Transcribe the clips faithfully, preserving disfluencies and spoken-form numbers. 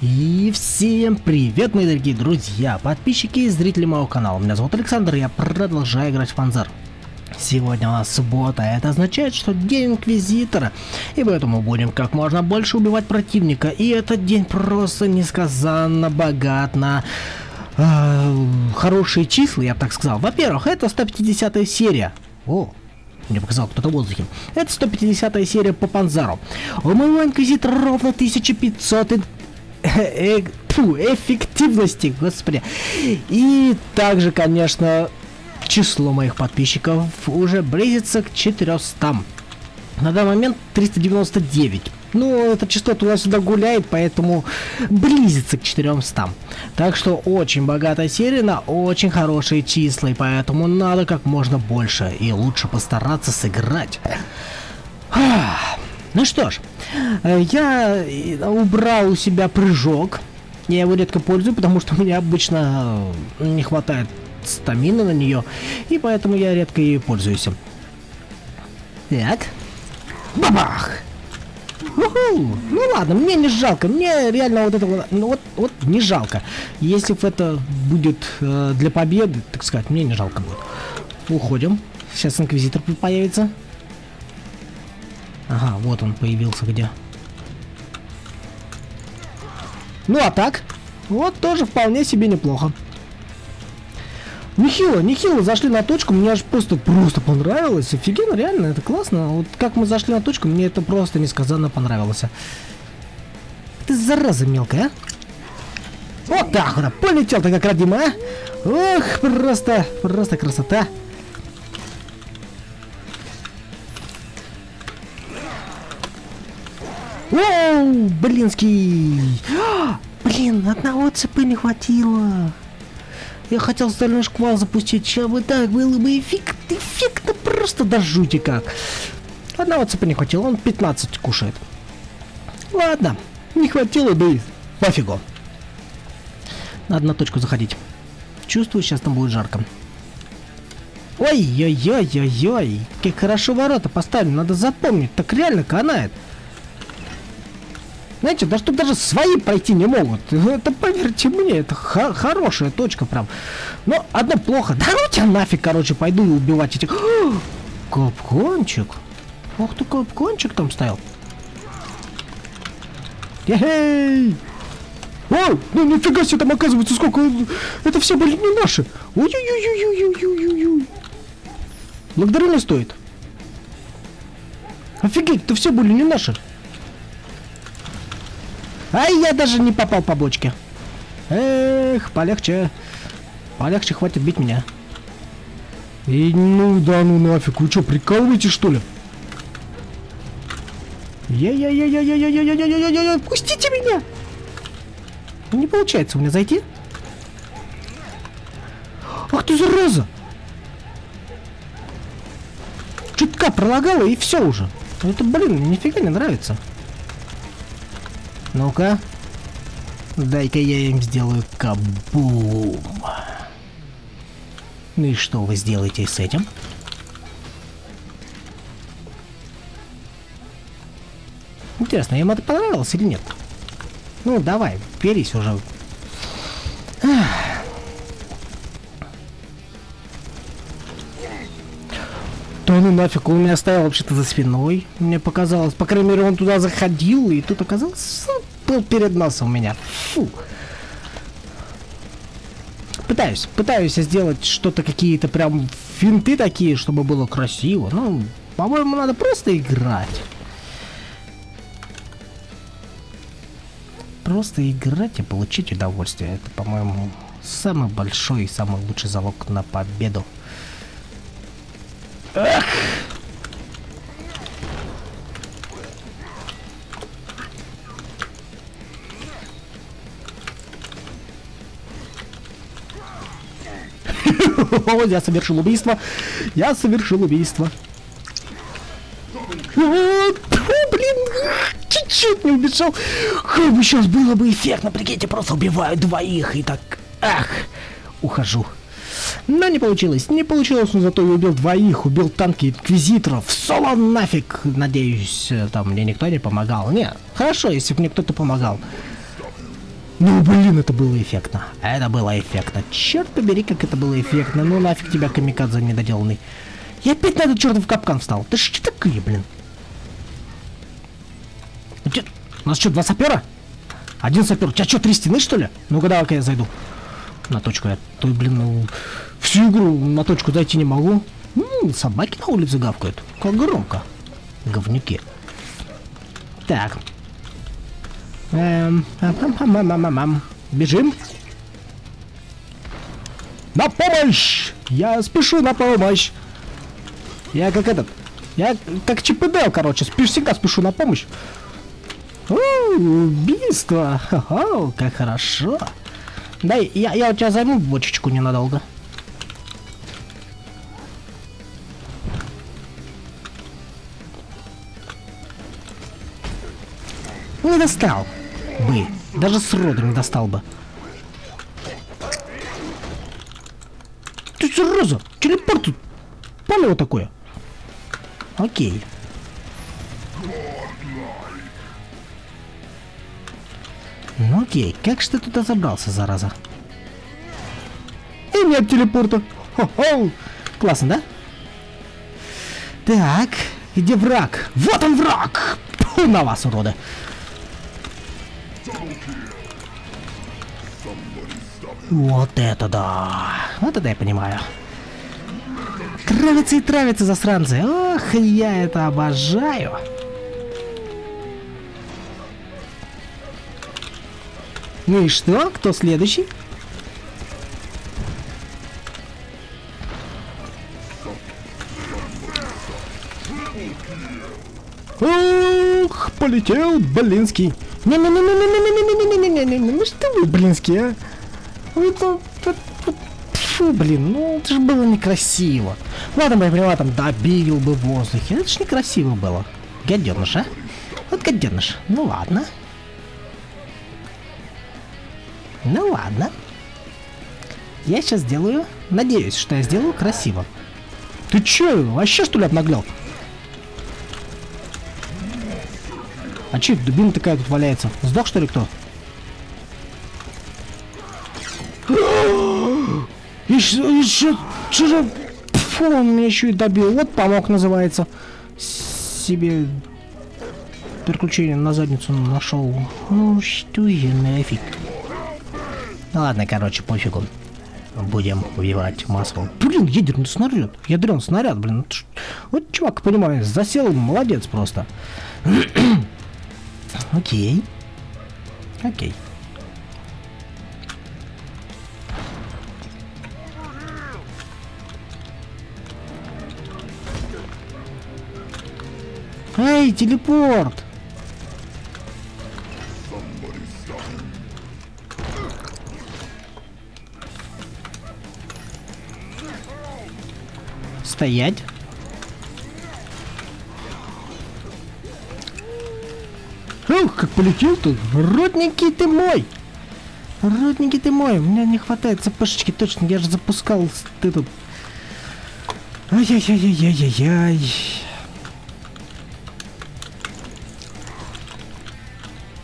И всем привет, мои дорогие друзья, подписчики и зрители моего канала. Меня зовут Александр, я продолжаю играть в Панзар. Сегодня у нас суббота, это означает, что день Инквизитора. И поэтому будем как можно больше убивать противника. И этот день просто несказанно богат на э, хорошие числа, я бы так сказал. Во-первых, это сто пятидесятая серия. О! Мне показал кто-то в воздухе. Это сто пятидесятая серия по Панзару. У моего инквизитора ровно тысяча пятьсот ин... э, э, фу, эффективности, господи. И также, конечно, число моих подписчиков уже близится к четырёмстам. На данный момент триста девяносто девять. Ну, это число туда-сюда гуляет, поэтому близится к четырёмстам. Так что очень богатая серия на очень хорошие числа, и поэтому надо как можно больше и лучше постараться сыграть. Ну что ж, я убрал у себя прыжок. Я его редко пользую, потому что у меня обычно не хватает стамины на нее, и поэтому я редко ей пользуюсь. Так. Бабах! Ну ладно, мне не жалко, мне реально вот это вот, вот, вот не жалко. Если бы это будет э, для победы, так сказать, мне не жалко будет. Уходим, сейчас инквизитор появится. Ага, вот он появился где. Ну а так, вот тоже вполне себе неплохо. Нехило, нехило, зашли на точку, мне аж просто, просто понравилось, офигенно, реально, это классно. Вот как мы зашли на точку, мне это просто несказанно понравилось. Ты зараза мелкая, а? Вот так вот, полетел ты как родимая, а? Ох, просто, просто красота. Оу, блинский. А, блин, одного цепы не хватило. Я хотел стальной шквал запустить, чем бы так было бы эффектно, эффектно просто до жути как. Одного цепа не хватило, он пятнадцать кушает. Ладно, не хватило, да и пофигу. Надо на точку заходить. Чувствую, сейчас там будет жарко. Ой-ой-ой-ой-ой, как хорошо ворота поставили, надо запомнить, так реально канает. Знаете, да что даже свои пройти не могут. Это, поверьте мне, это хо хорошая точка прям. Но одно плохо. Да ну тебя нафиг, короче, пойду и убивать этих... Капкончик. Ох ты, капкончик там стоял. Эй! Ой, ну нифига себе там оказывается, сколько... Это все были не наши. Ой-ой-ой-ой-ой-ой-ой-ой-ой. Благодарю, не стоит. Офигеть, это все были не наши. Ай, я даже не попал по бочке. Эх, полегче. Полегче, хватит бить меня. И ну да ну нафиг, вы что, прикалываете что ли? Я-я-я-я-я-я-я-я-я-я-я-я-я-я, пустите меня! Не получается у меня зайти. Ах ты зараза! Чутка пролагала и все уже. Это, блин, мне нифига не нравится. Ну-ка, дай-ка я им сделаю кабум. Ну и что вы сделаете с этим? Интересно, им это понравилось или нет? Ну давай, берись уже. Да ну нафиг, он меня стоял вообще-то за спиной, мне показалось. По крайней мере, он туда заходил, и тут оказался был перед носом у меня. Фу. Пытаюсь, пытаюсь сделать что-то, какие-то прям финты такие, чтобы было красиво. Ну, по-моему, надо просто играть. Просто играть и получить удовольствие. Это, по-моему, самый большой и самый лучший залог на победу. Эх! Я совершил убийство. Я совершил убийство. Блин, чуть-чуть не убежал. Как бы сейчас было бы эффектно, прикиньте, просто убиваю двоих и так. Ах, ухожу. Но не получилось, не получилось, но зато я убил двоих, убил танки инквизиторов, соло нафиг, надеюсь, там мне никто не помогал. Не, хорошо, если бы мне кто-то помогал. Ну блин, это было эффектно. Это было эффектно. Черт побери, как это было эффектно. Ну нафиг тебя, камикадзе недоделанный. Я опять на этот чертов капкан встал. Ты ж что такое, блин? У нас что, два сапера? Один сапер. У тебя что, три стены, что ли? Ну-ка, давай-ка я зайду. На точку я, то, блин, всю игру на точку зайти не могу. М-м, собаки на улице гавкают. Как громко. Говнюки. Так. Эм, а-пам-пам-пам-пам-пам. Бежим. На помощь! Я спешу на помощь. Я как этот. Я как ЧПД, короче. Спеш, всегда спешу на помощь. О, убийство. О, как хорошо. Да, я, я у тебя займу бочечку ненадолго. Не достал бы. Даже с роду не достал бы. Ты сразу телепорт тут. Понял такое? Окей. Ну окей, как же ты туда забрался, зараза? И нет телепорта. Хо-хо. Классно, да? Так, где враг? Вот он, враг! Фу, на вас, уроды! Вот это да! Вот это я понимаю. Травятся и травятся, засранцы. Ох, я это обожаю. Ну и что? Кто следующий? Ух, полетел Блинский. Не-не-не-не-не-не-не-не-не-не-не-не-не. Ну что вы, Блинский, а? Вы тут... Фу, блин, ну это же было некрасиво. Ладно, я понимаю, там добил бы в воздухе. Это же некрасиво было. Гаденыш, а? Вот гаденыш. Ну ладно. Ну ладно. Я сейчас сделаю. Надеюсь, что я сделаю красиво. Ты че, вообще что ли обнаглел? А че дубина такая тут валяется? Сдох что ли кто? Еще, еще, че же? Фу, он меня еще и добил. Вот помог, называется. Себе переключение на задницу нашел. Ну что я нафиг? Ну ладно, короче, пофигу. Будем убивать массово. Блин, ядерный снаряд. Ядрен снаряд, блин. Вот чувак, понимаю, засел, молодец просто. Окей. Окей. Эй, телепорт! Стоять. Ух, как полетел тут. Родненький ты мой. Родненький ты мой. У меня не хватает цепашечки, точно. Я же запускал ты тут. Ай-яй-яй-яй-яй-яй.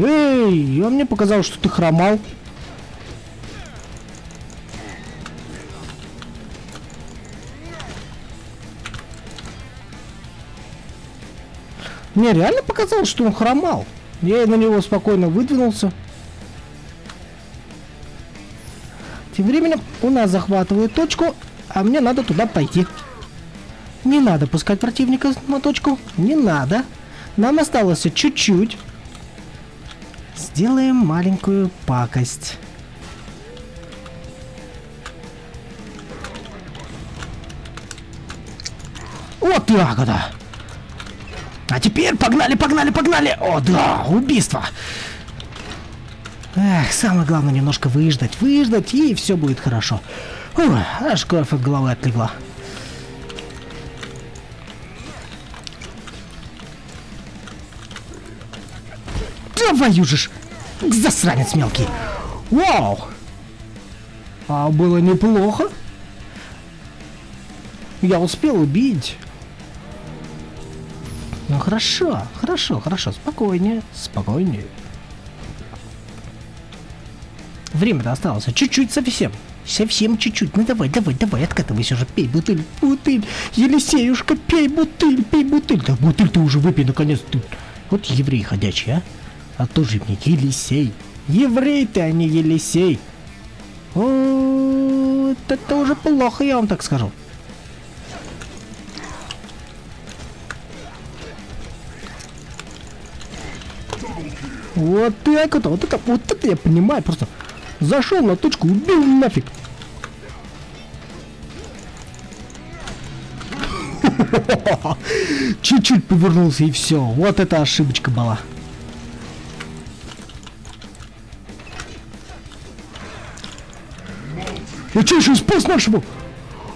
Эй, а мне показалось, что ты хромал. Мне реально показалось, что он хромал. Я на него спокойно выдвинулся. Тем временем у нас захватывают точку, а мне надо туда пойти. Не надо пускать противника на точку. Не надо. Нам осталось чуть-чуть. Сделаем маленькую пакость. Вот ягода! А теперь погнали, погнали, погнали! О, да, убийство! Эх, самое главное немножко выждать, выждать, и все будет хорошо. Ух, аж кровь от головы отлегла. Давай, южишь! Засранец мелкий! Вау! А было неплохо. Я успел убить... Ну хорошо, хорошо, хорошо, спокойнее, спокойнее. Время-то осталось чуть-чуть совсем. Совсем чуть-чуть. Ну давай, давай, давай, откатывайся уже. Пей бутыль, бутыль. Елисеюшка, пей бутыль, пей бутыль. Да бутыль ты уже выпей, наконец-то. Вот еврей ходячий, а. А тоже мне Елисей. Еврей ты, а не Елисей. О, это уже плохо, я вам так скажу. Вот так вот, вот это, вот это я понимаю, просто зашел на точку, убил нафиг. Чуть-чуть повернулся и все, вот это ошибочка была. Я че еще спас нашего?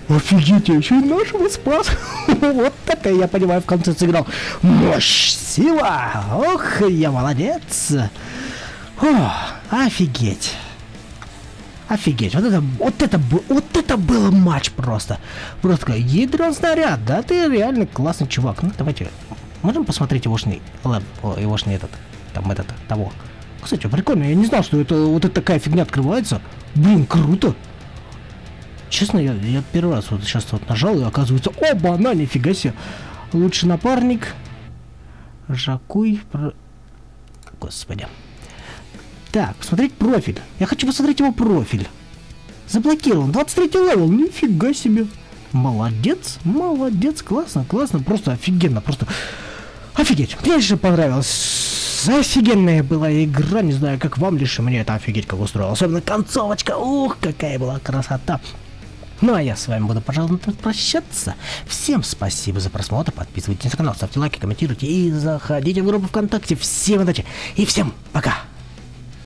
Офигеть, я еще и нашего спас. Вот это я понимаю, в конце сыграл. Мощь, сила. Ох, я молодец. О, офигеть. Офигеть. Вот это, вот это, вот это был матч просто. Просто ядро снаряд. Да ты реально классный чувак. Ну давайте, можем посмотреть егошный, егошный этот, там этот, того. Кстати, прикольно. Я не знал, что это вот это такая фигня открывается. Блин, круто. Честно, я, я первый раз вот сейчас вот нажал, и оказывается, оба, она, нифига себе. Лучший напарник. Жакуй. Про... Господи. Так, посмотреть профиль. Я хочу посмотреть его профиль. Заблокирован. двадцать третий левел. Нифига себе. Молодец. Молодец. Классно, классно. Просто офигенно. Просто офигеть. Мне же понравилось. Офигенная была игра. Не знаю, как вам, лишь мне это офигеть как устроило. Особенно концовочка. Ух, какая была красота. Ну, а я с вами буду, пожалуй, прощаться. Всем спасибо за просмотр. Подписывайтесь на канал, ставьте лайки, комментируйте и заходите в группу ВКонтакте. Всем удачи и всем пока!